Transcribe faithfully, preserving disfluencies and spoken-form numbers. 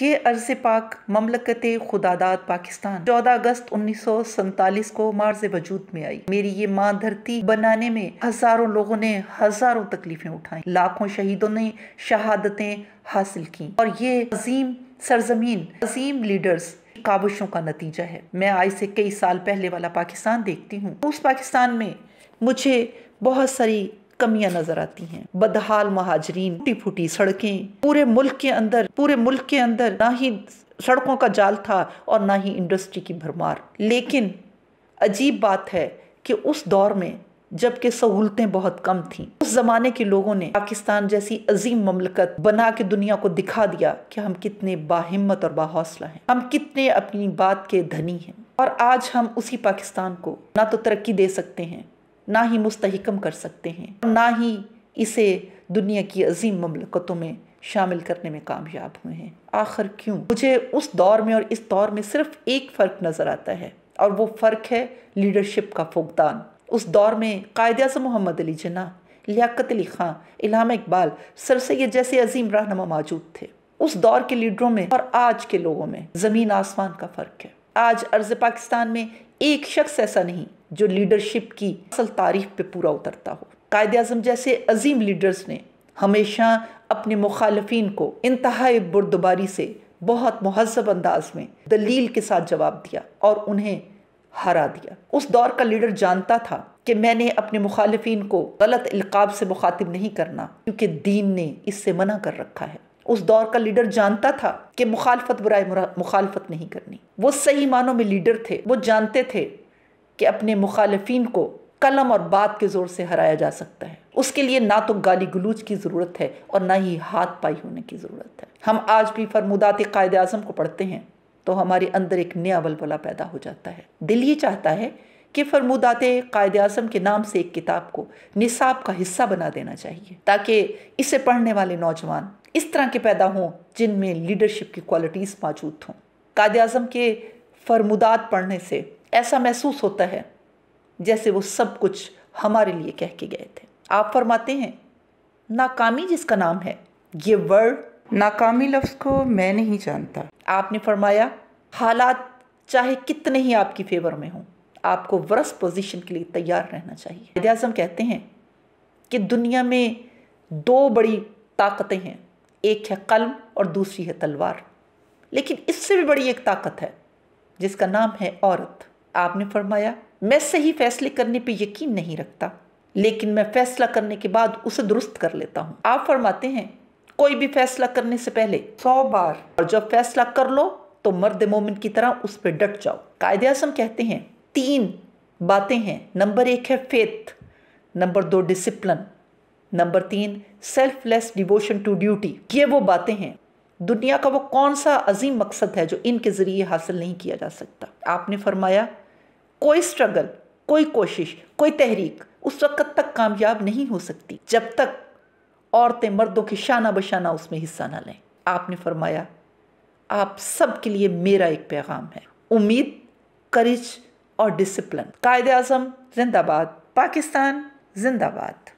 के अर्ज़ पाक ममलकत खुदादाद पाकिस्तान चौदह अगस्त उन्नीस सौ सैंतालीस को मार्ज वजूद में आई। मेरी ये माँ धरती बनाने में हजारों लोगों ने हजारों तकलीफें उठाई, लाखों शहीदों ने शहादतें हासिल की और ये अजीम सरजमीन अजीम लीडर्स काबिशों का नतीजा है। मैं आज से कई साल पहले वाला पाकिस्तान देखती हूँ, उस पाकिस्तान में मुझे बहुत सारी कमियां नजर आती हैं। बदहाल महाजरीन, टूटी फूटी सड़कें, पूरे मुल्क के अंदर पूरे मुल्क के अंदर ना ही सड़कों का जाल था और ना ही इंडस्ट्री की भरमार। लेकिन अजीब बात है कि उस दौर में जबकि सहूलतें बहुत कम थीं, उस ज़माने के लोगों ने पाकिस्तान जैसी अजीम ममलकत बना के दुनिया को दिखा दिया कि हम कितने बाहिम्मत और बाहौसला हैं, हम कितने अपनी बात के धनी हैं। और आज हम उसी पाकिस्तान को ना तो तरक्की दे सकते हैं, ना ही मुस्तहकम कर सकते हैं, ना ही इसे दुनिया की अजीम ममलकतों में शामिल करने में कामयाब हुए हैं। आखिर क्यों? मुझे उस दौर में और इस दौर में सिर्फ एक फ़र्क नज़र आता है और वो फ़र्क है लीडरशिप का फुकदान। उस दौर में कायदे आज़म मुहम्मद अली जिन्ना, लियाकत अली ख़ान, अल्लामा इक़बाल, सर सैद जैसे अजीम रहनुमा मौजूद थे। उस दौर के लीडरों में और आज के लोगों में ज़मीन आसमान का फ़र्क है। आज अर्ज़ पाकिस्तान में एक शख्स ऐसा नहीं जो लीडरशिप की असल तारीफ पे पूरा उतरता हो। कायदे आज़म जैसे अजीम लीडर्स ने हमेशा अपने मुखालफीन को इंतहाई बुर्दबारी से बहुत महजब अंदाज में दलील के साथ जवाब दिया और उन्हें हरा दिया। उस दौर का लीडर जानता था कि मैंने अपने मुखालफीन को गलत इल्क़ाब से मुखातिब नहीं करना, क्योंकि दीन ने इससे मना कर रखा है। उस दौर का लीडर जानता था कि मुखालफत बुराए मुखालफत नहीं करनी। वो सही मानों में लीडर थे। वो जानते थे कि अपने मुखालफीन को कलम और बात के ज़ोर से हराया जा सकता है। उसके लिए ना तो गाली गलूज की ज़रूरत है और ना ही हाथ पाई होने की ज़रूरत है। हम आज भी फरमुदात कायदे आज़म को पढ़ते हैं तो हमारे अंदर एक नया वलवला पैदा हो जाता है। दिल ये चाहता है कि फरमुदात कायदे आज़म के नाम से एक किताब को निसाब का हिस्सा बना देना चाहिए, ताकि इसे पढ़ने वाले नौजवान इस तरह के पैदा हों जिनमें लीडरशिप की क्वालिटीज़ मौजूद हों। कायदे आज़म के फरमुदात पढ़ने से ऐसा महसूस होता है जैसे वो सब कुछ हमारे लिए कह के गए थे। आप फरमाते हैं, नाकामी जिसका नाम है, ये वर्ड नाकामी लफ्ज़ को मैं नहीं जानता। आपने फरमाया, हालात चाहे कितने ही आपकी फेवर में हों, आपको वर्स्ट पोजीशन के लिए तैयार रहना चाहिए। कायदे आज़म कहते हैं कि दुनिया में दो बड़ी ताकतें हैं, एक है कलम और दूसरी है तलवार, लेकिन इससे भी बड़ी एक ताकत है जिसका नाम है औरत। आपने फरमाया, मैं सही फैसले करने पे यकीन नहीं रखता, लेकिन मैं फैसला करने के बाद उसे दुरुस्त कर लेता हूँ। आप फरमाते हैं, कोई भी फैसला करने से पहले सौ बार, और जब फैसला कर लो तो मर्द मोमिन की तरह उस पर डट जाओ। कायदे आज़म कहते हैं तीन बातें हैं, नंबर एक है फेथ, नंबर दो डिसिप्लिन, नंबर तीन सेल्फलेस डिवोशन टू ड्यूटी। ये वो बातें हैं। दुनिया का वो कौन सा अजीम मकसद है जो इनके ज़रिए हासिल नहीं किया जा सकता। आपने फरमाया, कोई स्ट्रगल, कोई कोशिश, कोई तहरीक उस वक्त तक कामयाब नहीं हो सकती जब तक औरतें मर्दों के शाना बशाना उसमें हिस्सा ना लें। आपने फरमाया, आप सब के लिए मेरा एक पैगाम है, उम्मीद, करेज और डिसिप्लिन। कायदे आज़म जिंदाबाद, पाकिस्तान जिंदाबाद।